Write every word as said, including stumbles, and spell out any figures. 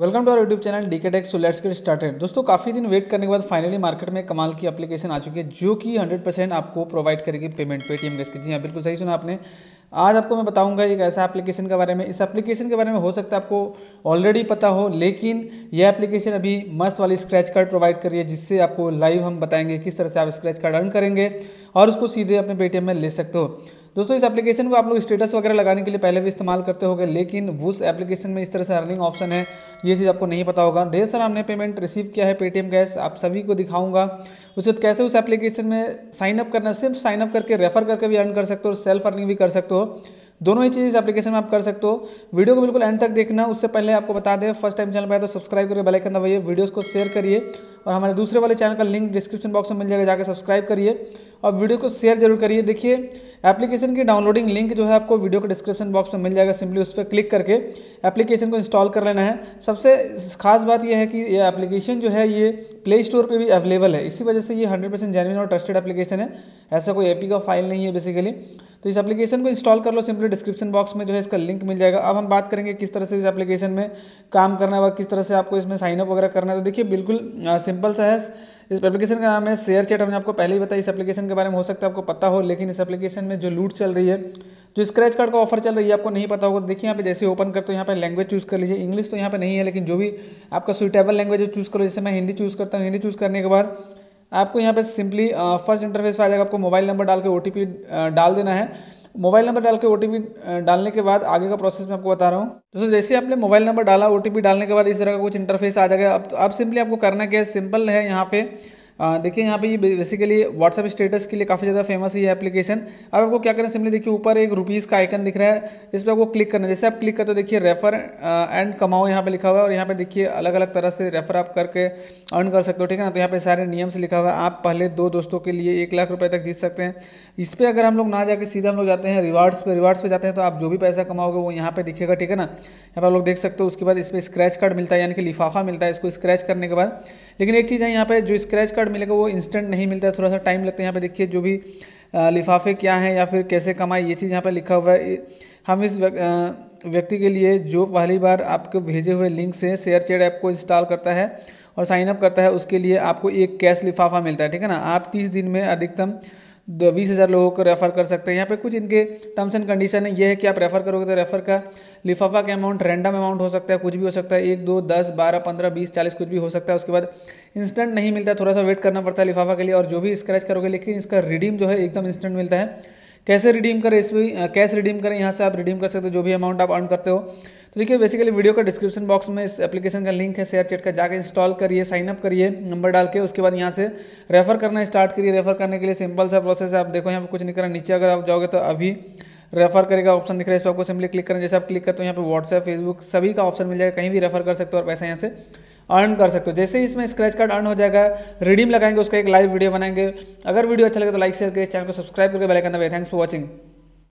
Welcome to our YouTube channel DK take. So let's get started. दोस्तों, काफ़ी दिन wait करने के बाद फाइनली मार्केट में कमाल की एप्लीकेशन आ चुकी है जो कि हंड्रेड परसेंट आपको प्रोवाइड करेगी पेमेंट पेटीएम के। जी हाँ, बिल्कुल सही सुना आपने। आज आपको मैं बताऊंगा एक ऐसा एप्लीकेशन के बारे में, इस एप्लीकेशन के बारे में हो सकता है आपको ऑलरेडी पता हो, लेकिन यह एप्लीकेशन अभी मस्त वाली स्क्रैच कार्ड प्रोवाइड कर रही है, जिससे आपको लाइव हम बताएंगे किस तरह से आप स्क्रैच कार्ड अर्न करेंगे और उसको सीधे अपने पेटीएम में ले सकते हो। दोस्तों, इस एप्लीकेशन को आप लोग स्टेटस वगैरह लगाने के लिए पहले भी इस्तेमाल करते होंगे, लेकिन उस एप्लीकेशन में इस तरह से अर्निंग ऑप्शन है ये चीज़ आपको नहीं पता होगा। ढेर सारा हमने पेमेंट रिसीव किया है पेटीएम कैश, आप सभी को दिखाऊंगा। उसके बाद कैसे उस एप्लीकेशन में साइन अप करना, सिर्फ साइन अप करके रेफर करके भी अर्न कर सकते हो और सेल्फ अर्निंग भी कर सकते हो, दोनों ही चीज़ इस एप्लीकेशन में आप कर सकते हो। वीडियो को बिल्कुल एंड तक देखना। उससे पहले आपको बता दें, फर्स्ट टाइम चैनल पर आए तो सब्सक्राइब करके बेल आइकन दबाइए, वीडियोस को शेयर करिए और हमारे दूसरे वाले चैनल का लिंक डिस्क्रिप्शन बॉक्स में मिल जाएगा, जाकर सब्सक्राइब करिए और वीडियो को शेयर जरूर करिए। देखिए, एप्लीकेशन की डाउनलोडिंग लिंक जो है आपको वीडियो के डिस्क्रिप्शन बॉक्स में मिल जाएगा, सिंपली उस पर क्लिक करके एप्लीकेशन को इंस्टॉल कर लेना है। सबसे खास बात यह है कि यह एप्लीकेशन जो है ये प्ले स्टोर पर भी अवेलेबल है, इसी वजह से ये हंड्रेड परसेंट जेन्युइन और ट्रस्टेड एप्लीकेशन है, ऐसा कोई एपी का फाइल नहीं है बेसिकली। तो इस एप्लीकेशन को इंस्टॉल कर लो, सिंपली डिस्क्रिप्शन बॉक्स में जो है इसका लिंक मिल जाएगा। अब हम बात करेंगे किस तरह से इस एप्लीकेशन में काम करना है, किस तरह से आपको इसमें साइनअप वगैरह करना है। तो देखिए, बिल्कुल सिंपल सा है। इस एप्लीकेशन का नाम है शेयरचैट। हमने आपको पहले ही बताया इस एप्लीकेशन के बारे में, हो सकता है आपको पता हो, लेकिन इस एप्लीकेशन में जो लूट चल रही है, जो स्क्रैच कार्ड का ऑफर चल रही है, आपको नहीं पता होगा। देखिए, यहाँ पे जैसे ओपन करते हो, यहाँ पे लैंग्वेज चूज़ कर लीजिए। इंग्लिश तो यहाँ पे नहीं है, लेकिन जो भी आपका सूटेबल लैंग्वेज है चूज़ करो। जैसे मैं हिंदी चूज़ करता हूँ, हिंदी चूज़ करने के बाद आपको यहाँ पे सिंपली फर्स्ट इंटरफेस पे आ जाएगा। आपको मोबाइल नंबर डाल के ओटीपी डाल देना है। मोबाइल नंबर डाल के ओटीपी डालने के बाद आगे का प्रोसेस मैं आपको बता रहा हूँ। दोस्तों, जैसे आपने मोबाइल नंबर डाला, ओटीपी डालने के बाद इस तरह का कुछ इंटरफेस आ जाएगा। अब अब सिंपली आपको करना क्या है, सिंपल है। यहाँ पे देखिए, यहाँ पे ये बेसिकली व्हाट्सअप स्टेटस के लिए काफ़ी ज़्यादा फेमस है ये एप्लीकेशन। अब आपको क्या करना है, सिंपली देखिए ऊपर एक रुपीज़ का आइकन दिख रहा है, इस पर आपको क्लिक करना है। जैसे आप क्लिक करते हो, देखिए रेफर एंड कमाओ यहाँ पे लिखा हुआ है, और यहाँ पे देखिए अलग अलग तरह से रेफर आप करके अर्न कर सकते हो, ठीक है ना। तो यहाँ पे सारे नियम से लिखा हुआ है, आप पहले दो दोस्तों के लिए एक लाख रुपये तक जीत सकते हैं। इस पर अगर हम लोग ना जाकर सीधा हम लोग जाते हैं रिवार्ड्स पर, रिवार्ड्स पर जाते हैं तो आप जो भी पैसा कमाओगे वो यहाँ पर दिखेगा, ठीक है ना। यहाँ पर आप लोग देख सकते हो। उसके बाद इस पर स्क्रैच कार्ड मिलता है, यानी कि लिफाफा मिलता है इसको स्क्रैच करने के बाद। लेकिन एक चीज़ है, यहाँ पर जो स्क्रैच कार्ड मिलेगा वो इंस्टेंट नहीं मिलता है, थोड़ा सा टाइम लगता है। यहाँ पे देखिए जो भी लिफाफे क्या हैं या फिर कैसे कमाए, ये चीज़ यहाँ पे लिखा हुआ है। हम इस व्यक्ति के लिए जो पहली बार आपको भेजे हुए लिंक से शेयरचैट ऐप को इंस्टॉल करता है और साइनअप करता है, उसके लिए आपको एक कैश लिफाफा मिलता है, ठीक है ना। आप तीस दिन में अधिकतम बीस हज़ार लोगों को रेफ़र कर सकते हैं। यहाँ पे कुछ इनके टर्म्स एंड कंडीशन है, यह है कि आप रेफ़र करोगे तो रेफ़र का लिफाफा का अमाउंट रैंडम अमाउंट हो सकता है, कुछ भी हो सकता है, एक दो दस बारह पंद्रह बीस चालीस कुछ भी हो सकता है। उसके बाद इंस्टेंट नहीं मिलता, थोड़ा सा वेट करना पड़ता है लिफाफा के लिए, और जो भी स्क्रैच करोगे। लेकिन इसका रिडीम जो है एकदम इंस्टेंट मिलता है। कैसे रिडीम करें, इस कैश रिडीम करें, यहाँ से आप रिडीम कर सकते हो जो भी अमाउंट आप अर्न करते हो। तो देखिए, बेसिकली वीडियो का डिस्क्रिप्शन बॉक्स में इस एप्लीकेशन का लिंक है शेयरचैट का, जाकर इंस्टॉल करिए, साइन अप करिए नंबर डाल के। उसके बाद यहाँ से रेफ़र करना स्टार्ट करिए। रेफ़र करने के लिए सिंपल सा प्रोसेस है, आप देखो यहाँ पर कुछ नहीं करना। नीचे अगर आप जाओगे तो अभी रेफ़र करेगा ऑप्शन दिख रहा है, इस पर आपको सिंपली क्लिक करना। जैसे आप क्लिक करते हो, यहाँ पर व्हाट्सएप फेसबुक सभी का ऑप्शन मिल जाएगा, कहीं भी रेफ़र कर सकते हो और पैसा यहाँ से अर्न कर सकते हो। जैसे ही इसमें स्क्रैच कार्ड अर्न हो जाएगा, रिडीम लगाएंगे, उसका एक लाइव वीडियो बनाएंगे। अगर वीडियो अच्छा लगे तो लाइक शेयर करिए, चैनल को सब्सक्राइब करके बेल आइकन दबाइए। Thanks for watching.